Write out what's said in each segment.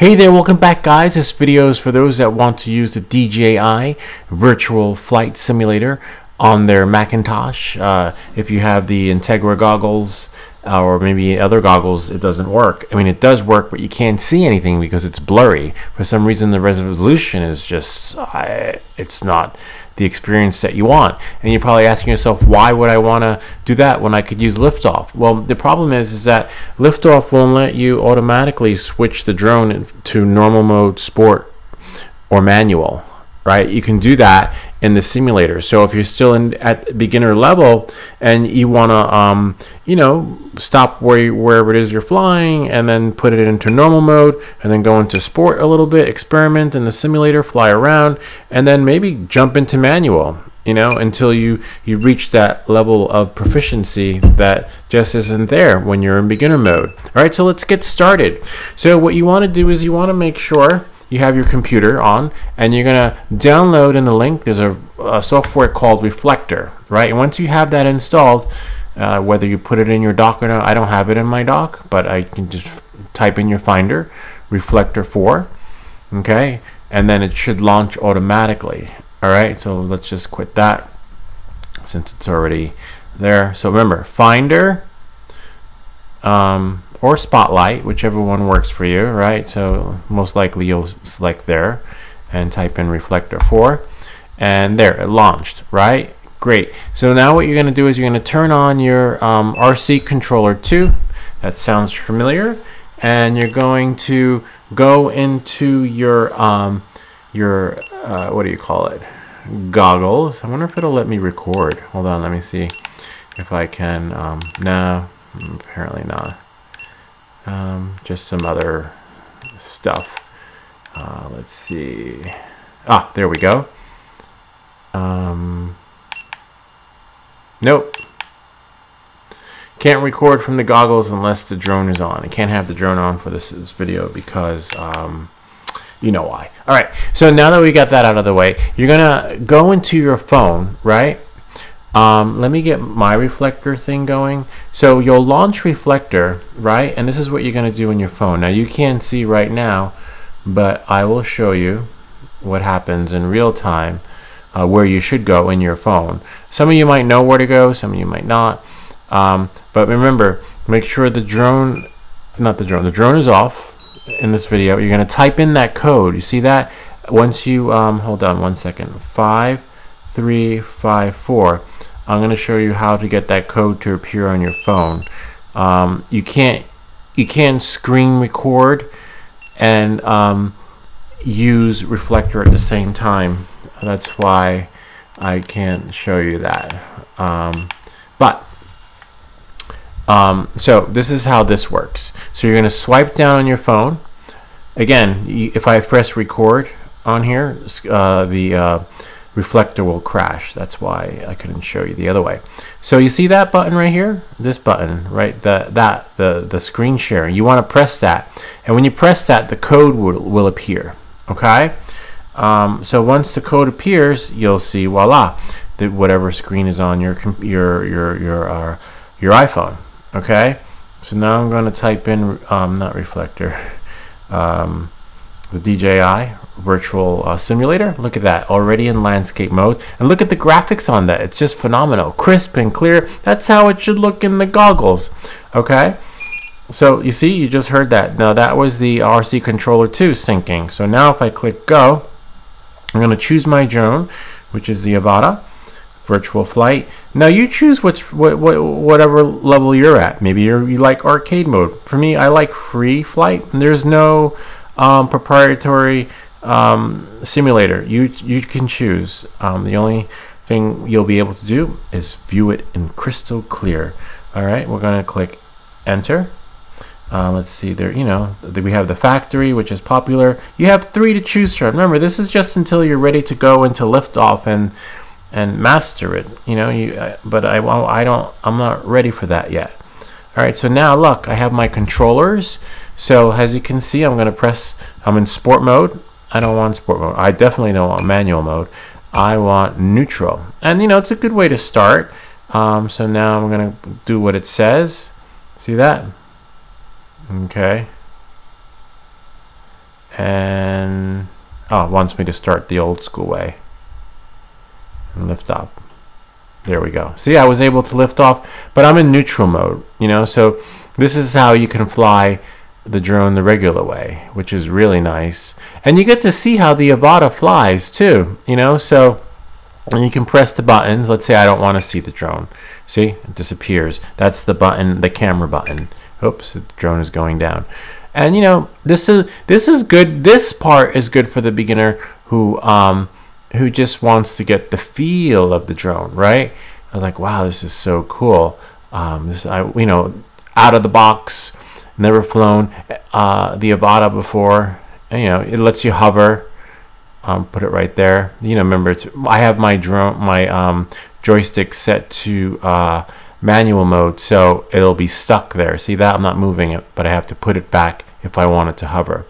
Hey there, welcome back guys. This video is for those that want to use the DJI virtual flight simulator on their Macintosh. If you have the Integra goggles or maybe other goggles, it doesn't work. I mean, it does work, but you can't see anything because it's blurry. For some reason, the resolution is just, it's not the experience that you want. And you're probably asking yourself, why would I want to do that when I could use Liftoff? Well, the problem is that Liftoff won't let you automatically switch the drone to normal mode, sport, or manual, right? You can do that in the simulator. So if you're still at beginner level and you want to, you know, stop wherever it is you're flying and then put it into normal mode and then go into sport a little bit, experiment in the simulator, fly around, and then maybe jump into manual, you know, until you reach that level of proficiency that just isn't there when you're in beginner mode. All right, so let's get started. So what you want to do is you want to make sure you have your computer on, and you're gonna download in the link. There's a software called Reflector, right? And once you have that installed, whether you put it in your dock or not, I don't have it in my dock, but I can just type in your Finder, Reflector 4, okay? And then it should launch automatically, all right? So let's just quit that since it's already there. So remember, Finder, or Spotlight, whichever one works for you, right? So most likely you'll select there and type in Reflector 4, and there, it launched, right? Great. So now what you're gonna do is you're gonna turn on your RC Controller 2, that sounds familiar, and you're going to go into your what do you call it? Goggles. I wonder if it'll let me record. Hold on, let me see if I can, no, apparently not. Just some other stuff. Let's see. Ah, there we go. Nope. Can't record from the goggles unless the drone is on. I can't have the drone on for this video because you know why. All right, so now that we got that out of the way, you're gonna go into your phone, right? Let me get my Reflector thing going. So you'll launch Reflector, right? And this is what you're going to do on your phone. Now you can't see right now, but I will show you what happens in real time, where you should go in your phone. Some of you might know where to go, some of you might not. But remember, make sure the drone is off in this video. You're going to type in that code. You see that? Once you, hold on one second, 5354. I'm going to show you how to get that code to appear on your phone. You can't screen record and use Reflector at the same time. That's why I can't show you that. So this is how this works. So you're going to swipe down on your phone. Again, if I press record on here, Reflector will crash. That's why I couldn't show you the other way. So you see that button right here? This button, right? The screen sharing. You want to press that, and when you press that, the code will appear. Okay. So once the code appears, you'll see, voila, that whatever screen is on your iPhone. Okay. So now I'm going to type in not Reflector, the DJI virtual simulator. Look at that, already in landscape mode, and look at the graphics on that. It's just phenomenal, crisp and clear. That's how it should look in the goggles. Okay, so you see, you just heard that. Now that was the RC Controller 2 syncing. So now if I click go, I'm going to choose my drone, which is the Avata virtual flight. Now you choose whatever level you're at. Maybe you like arcade mode. For me, I like free flight. There's no proprietary simulator. You can choose. The only thing you'll be able to do is view it in crystal clear. All right, we're going to click enter. Let's see there. You know, we have the factory, which is popular. You have 3 to choose from. Remember, this is just until you're ready to go into Liftoff and master it. You know, I'm not ready for that yet. All right, so now look, I have my controllers. So as you can see, I'm in sport mode. I don't want sport mode. I definitely don't want manual mode. I want neutral. And you know, it's a good way to start. So now I'm gonna do what it says. See that? Okay. and oh, it wants me to start the old school way and lift up. There we go. See, I was able to lift off, but I'm in neutral mode, you know, so this is how you can fly the drone the regular way, which is really nice. And you get to see how the Avata flies too, you know, so and you can press the buttons. Let's say I don't want to see the drone. See, it disappears. That's the button, the camera button. Oops, the drone is going down. And you know, this is good. This part is good for the beginner who just wants to get the feel of the drone, right? I'm like, wow, this is so cool. You know, out of the box, never flown the Avata before. And, you know, it lets you hover. Put it right there. You know, remember, I have my joystick set to manual mode, so it'll be stuck there. See that? I'm not moving it, but I have to put it back if I want it to hover.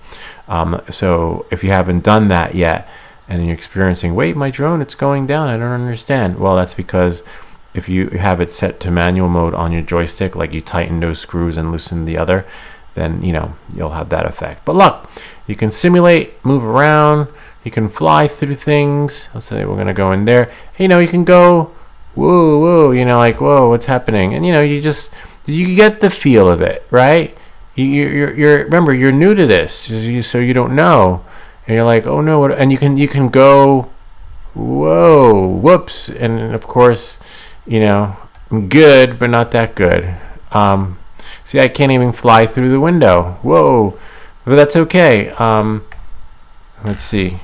So if you haven't done that yet, and you're experiencing, wait, my drone, it's going down, I don't understand. Well, that's because if you have it set to manual mode on your joystick, like you tighten those screws and loosen the other, then, you know, you'll have that effect. But look, you can simulate, move around, you can fly through things. Let's say we're gonna go in there. You know, you can go, whoa, whoa, you know, like, whoa, what's happening? And, you know, you get the feel of it, right? Remember, you're new to this, so you don't know. And you're like, oh no, what? And you can go, whoa, whoops, and of course, you know, good, but not that good. See, I can't even fly through the window. Whoa, but that's okay. Let's see.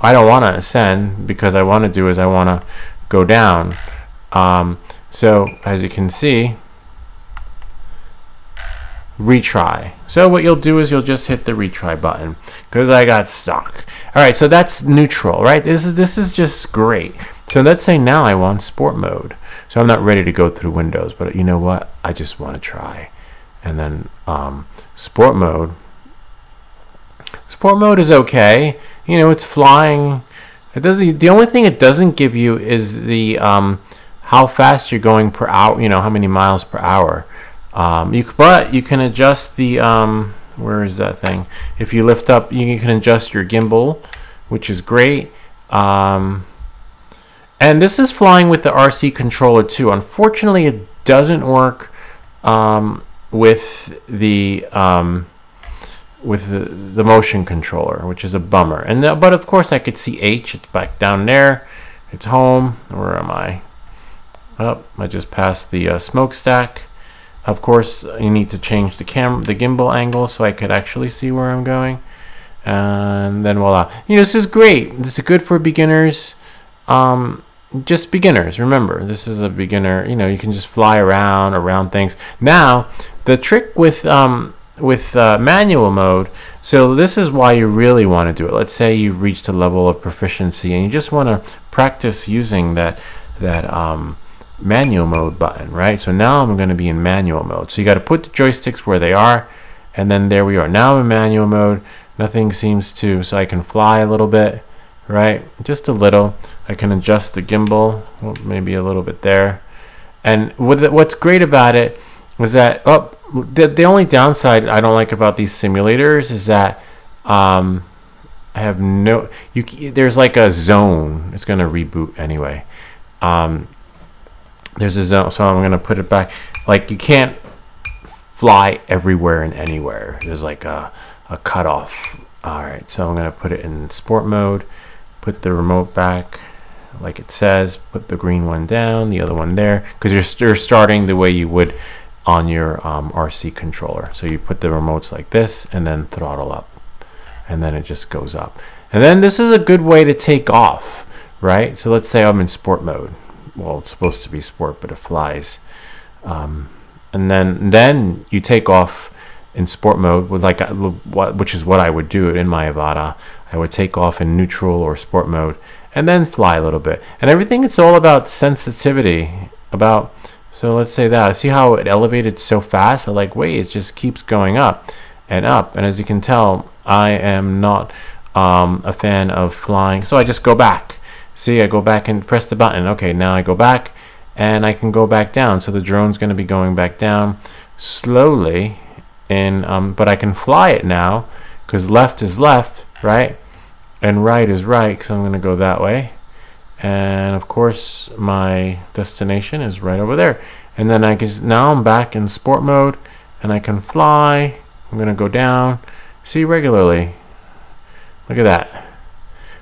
I don't want to ascend because I want to go down. So as you can see, retry. So what you'll do is you'll just hit the retry button because I got stuck. All right, so that's neutral, right? This is just great. So let's say now I want sport mode. So I'm not ready to go through windows, but you know what? I just want to try. And then sport mode. Sport mode is okay. You know, it's flying. It doesn't. The only thing it doesn't give you is the how fast you're going per hour. You know, how many miles per hour. But you can adjust the, where is that thing? If you lift up, you can adjust your gimbal, which is great. And this is flying with the RC Controller 2. Unfortunately, it doesn't work with the motion controller, which is a bummer. And but of course, I could see H. It's back down there. It's home. Where am I? Oh, I just passed the smokestack. Of course, you need to change the gimbal angle so I could actually see where I'm going. And then voila. You know, this is great. This is good for beginners. Just beginners. Remember, this is a beginner. You know, you can just fly around things. Now, the trick with manual mode, so this is why you really want to do it. Let's say you've reached a level of proficiency and you just want to practice using that manual mode button, right? So now I'm going to be in manual mode. So you got to put the joysticks where they are, and then there we are. Now I'm in manual mode. Nothing seems to, so I can fly a little bit, right? Just a little. I can adjust the gimbal, well, maybe a little bit there. And what's great about it is that, oh, the only downside I don't like about these simulators is that I have no, there's like a zone. It's going to reboot anyway. There's a zone, so I'm gonna put it back. Like, you can't fly everywhere and anywhere. There's like a cutoff. All right, so I'm gonna put it in sport mode, put the remote back, like it says, put the green one down, the other one there, because you're starting the way you would on your RC controller. So you put the remotes like this and then throttle up, and then it just goes up. And then this is a good way to take off, right? So let's say I'm in sport mode. Well, it's supposed to be sport, but it flies. And then you take off in sport mode, with like which is what I would do in my Avata. I would take off in neutral or sport mode and then fly a little bit. And everything, it's all about sensitivity. So let's say that. See how it elevated so fast? I'm like, wait, it just keeps going up and up. And as you can tell, I am not a fan of flying. So I just go back. See, I go back and press the button. Okay, now I go back and I can go back down. So the drone's going to be going back down slowly, and but I can fly it now because left is left, right, and right is right, so I'm going to go that way. And of course my destination is right over there. And then I can, now I'm back in sport mode and I can fly. I'm going to go down, see regularly. Look at that.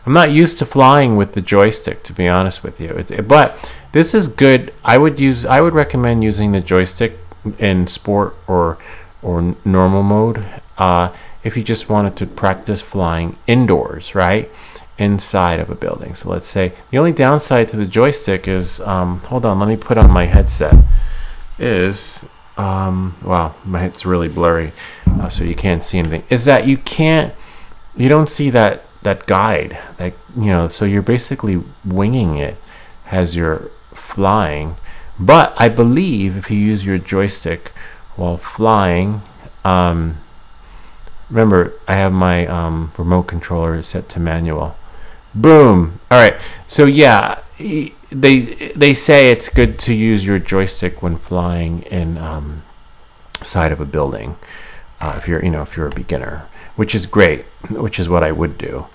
I'm not used to flying with the joystick, to be honest with you, but this is good. I would recommend using the joystick in sport or normal mode if you just wanted to practice flying indoors, right, inside of a building. So let's say the only downside to the joystick is, hold on, let me put on my headset, is, wow, it's really blurry, so you can't see anything, is that you don't see that guide, like, you know, so you're basically winging it as you're flying. But I believe if you use your joystick while flying, remember I have my remote controller set to manual. Boom. All right, so yeah, they say it's good to use your joystick when flying in side of a building, if you're, you know, if you're a beginner, which is great, which is what I would do.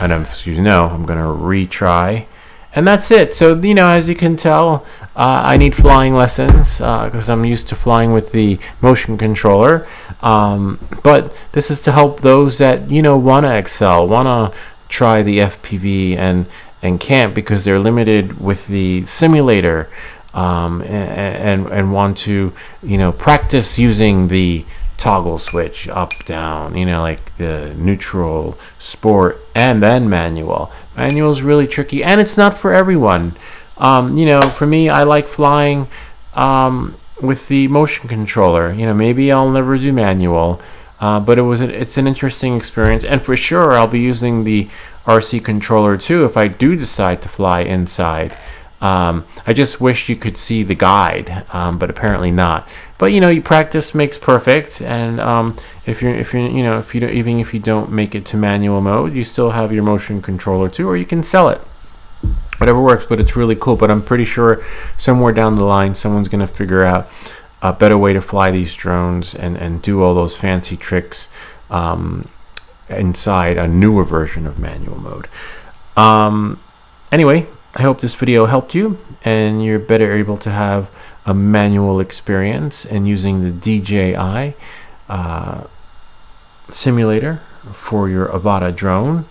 And as you know, I'm gonna retry, and that's it. So, you know, as you can tell, I need flying lessons because I'm used to flying with the motion controller. But this is to help those that, you know, wanna excel, wanna try the FPV and can't because they're limited with the simulator, and want to, you know, practice using the toggle switch up, down, you know, like the neutral, sport, and then manual. Manual is really tricky, and it's not for everyone. You know, for me, I like flying with the motion controller. You know, maybe I'll never do manual, but it's an interesting experience, and for sure I'll be using the RC Controller 2 if I do decide to fly inside. I just wish you could see the guide, but apparently not. But you know, you practice makes perfect, and even if you don't make it to manual mode, you still have your motion controller too, or you can sell it. Whatever works, but it's really cool. But I'm pretty sure somewhere down the line, someone's going to figure out a better way to fly these drones and do all those fancy tricks inside a newer version of manual mode. Anyway. I hope this video helped you and you're better able to have a manual experience in using the DJI simulator for your Avata drone.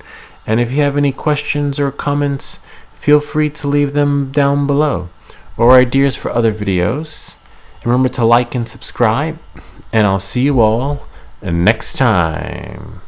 And if you have any questions or comments, feel free to leave them down below, or ideas for other videos. And remember to like and subscribe, and I'll see you all next time.